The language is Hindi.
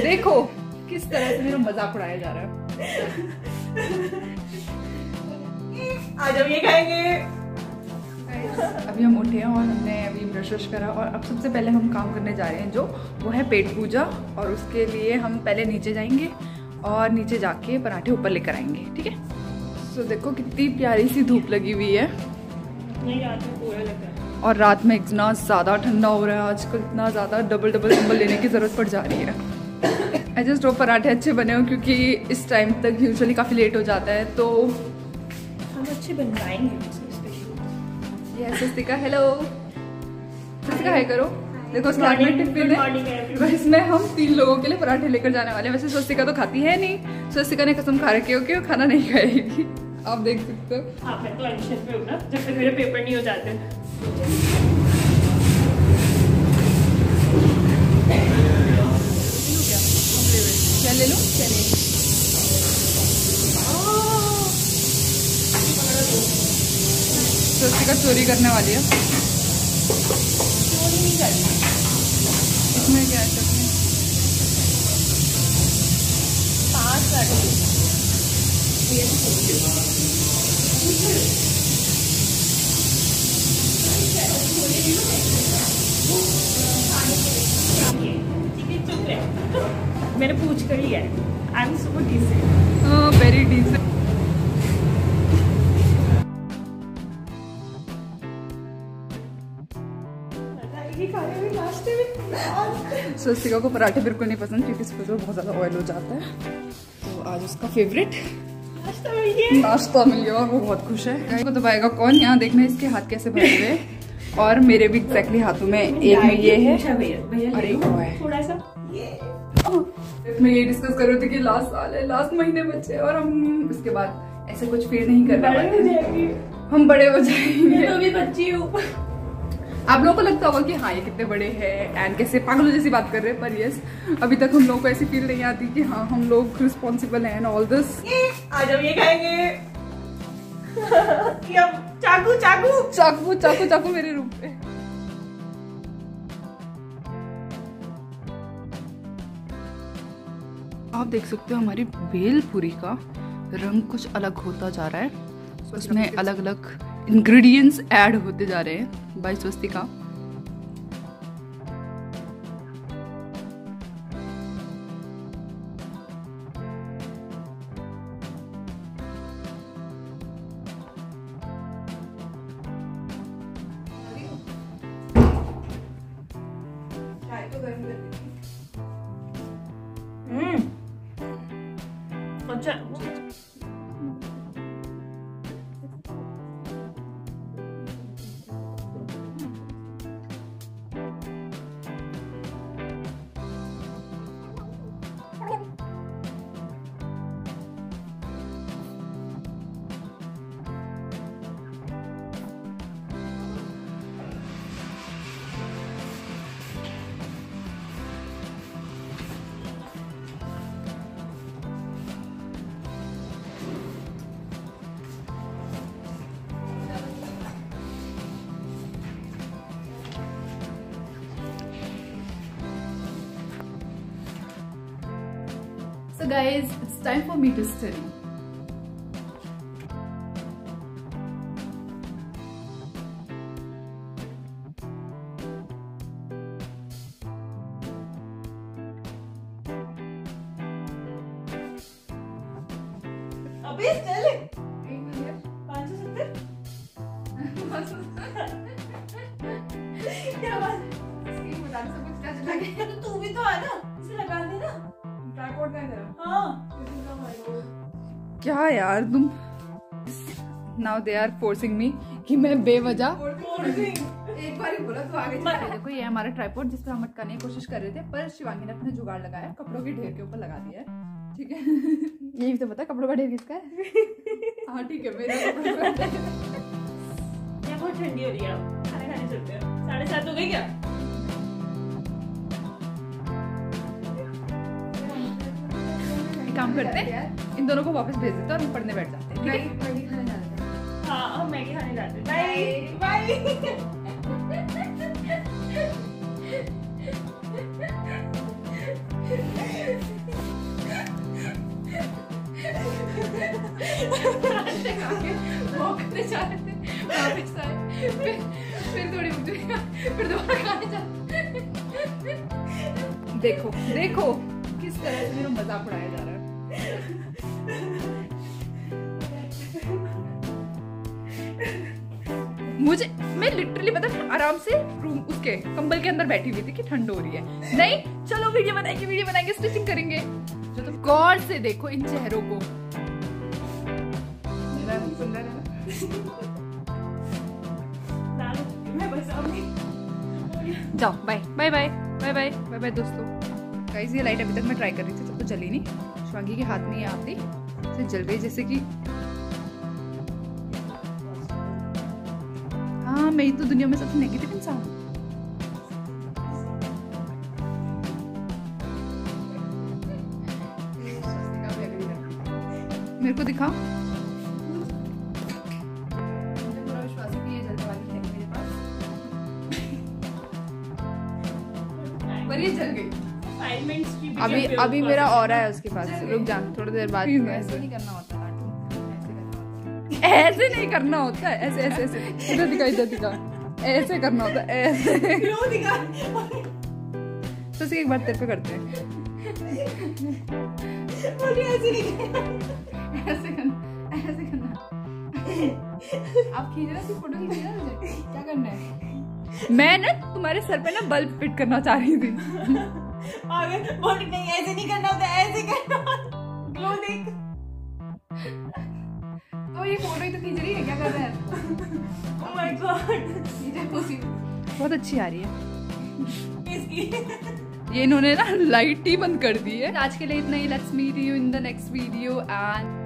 देखो किस तरह से मेरा मजाक उड़ाया जा रहा है। आज हम ये खाएंगे। अभी हम उठे हैं और हमने अभी ब्रश व्रश करा और अब सबसे पहले हम काम करने जा रहे हैं जो वो है पेट पूजा। और उसके लिए हम पहले नीचे जाएंगे और नीचे जाके पराठे ऊपर लेकर आएंगे, ठीक है। सो देखो कितनी प्यारी सी धूप लगी हुई है। नहीं, रात में पूरा लग रहा है। और रात में इतना ज़्यादा ठंडा हो रहा है आजकल, इतना ज़्यादा डबल कंबल लेने की ज़रूरत पड़ जा रही है। आई जस्ट होप पराठे अच्छे बने हो क्योंकि इस टाइम तक यूजुअली काफ़ी लेट हो जाता है, तो हम अच्छे बन पाएंगे। स्वस्तिका हेलो, स्वस्तिका हाय करो। देखो इसमें हम 3 लोगों के लिए पराठे लेकर जाने वाले हैं। वैसे स्वस्तिका तो खाती है नहीं, स्वस्तिका ने कसम खा रखी होगी वो खाना नहीं खाएगी। आप देख सकते हो। आप मैं टेंशन पे हूं ना, जब तक मेरे पेपर नहीं हो जाते। क्या ले लूं? चलिए स्वस्तिका चोरी करने वाली है। चोरी नहीं करनी। इसमें क्या है? मैंने पूछ कर लिया है। I am super decent. Oh very decent. Swastika को पराठे बिल्कुल नहीं पसंद क्योंकि इसमें बहुत ज्यादा ऑयल हो जाता है, तो आज उसका फेवरेट नाश्ता मिल गया और वो बहुत खुश है। इसको दबाएगा कौन? यहाँ देखना इसके हाथ कैसे भरे हुए और मेरे भी एग्जैक्टली हाथों में एक में ये है और एक वो है। थोड़ा सा इसमें ये डिस्कस कर रहे थे कि लास्ट साल है, लास्ट महीने बचे और हम इसके बाद ऐसे कुछ फील नहीं कर पाएंगे, हम बड़े हो जाएंगे। तो भी बच्ची हो। आप लोगों को लगता होगा कि हाँ ये कितने बड़े हैं एंड कैसे पागलों जैसी बात कर रहे हैं, पर यस अभी तक हम लोग को ऐसी फील नहीं आती कि हाँ हम लोग रिस्पॉन्सिबल हैं एंड ऑल दिस। आज हम ये खाएंगे। चाकू चाकू चाकू चाकू चाकू मेरे रूप पे। आप देख सकते हो हमारी भेल पूरी का रंग कुछ अलग होता जा रहा है, उसमें अलग अलग इंग्रेडिएंट्स ऐड होते जा रहे हैं बाय स्वस्तिका। अच्छा So guys, it's time for me to study. अबे चल क्या बात? तो तू भी तो है ना, इसे लगा दे ना। क्या यार तुम now they are forcing me कि मैं बेवजह एक बार ही बोला तो आगे चला। देखो ये हमारा ट्राइपॉड जिस पर हम अटकाने की कोशिश कर रहे थे, पर शिवांगी ने अपने जुगाड़ लगाया, कपड़ों के ढेर के ऊपर लगा दिया है, ठीक है। यही तो पता कपड़ों का ढेर किसका है। हाँ ठीक है, मेरा बहुत ठंडी हो रही है। खाना खाने चलते हैं, 7:30 हो गई क्या? काम करते हैं, इन दोनों को वापस भेज देते हैं और हम पढ़ने बैठ जाते हैं, ठीक है। मैगी खाने जाते हैं। हाँ हम मैगी खाने जाते हैं। Bye bye. फिर दोबारा खाने जाते। देखो देखो किस तरह से मेरा मजाक उड़ाया जा रहा है। मुझे मैं लिटरली मतलब आराम से रूम उसके कंबल के अंदर बैठी हुई थी कि ठंड हो रही है। नहीं चलो वीडियो बनाएंगे स्टिचिंग करेंगे। जो तुम गौर से देखो इन चेहरों को। मेरा सुंदर है जाओ bye bye bye bye bye bye bye दोस्तों। गाइस ये लाइट अभी तक मैं ट्राई कर रही थी तो कुछ जली नहीं। शिवांगी के हाथ में ये आती से जल गई जैसे कि। हाँ मैं तो दुनिया में सबसे नेगेटिव इंसान हूँ। मेरे को दिखाओ ये जल गई। अभी अभी मेरा ऑरा है उसके पास। रुक जा थोड़ी देर बाद। ऐसे नहीं करना होता, ऐसे नहीं करना होता, ऐसे ऐसे ऐसे इधर दिखा ऐसे करना होता ऐसे। तो एक बार तेरे पे करते हैं ऐसे करना। आप खींच रहे फोटो खींच रहे क्या करना है। मैं ना तुम्हारे सर पे ना बल्ब फिट करना चाह रही थी। बोल नहीं ऐसे नहीं करना होता ऐसे करना। ग्लो देख। तो ये फोटो ही तो खींच रही है क्या कर रहा है। Oh my God. बहुत अच्छी आ रही है। ये इन्होंने ना लाइट ही बंद कर दी है। आज के लिए इतना ही। Let's meet you in the next video and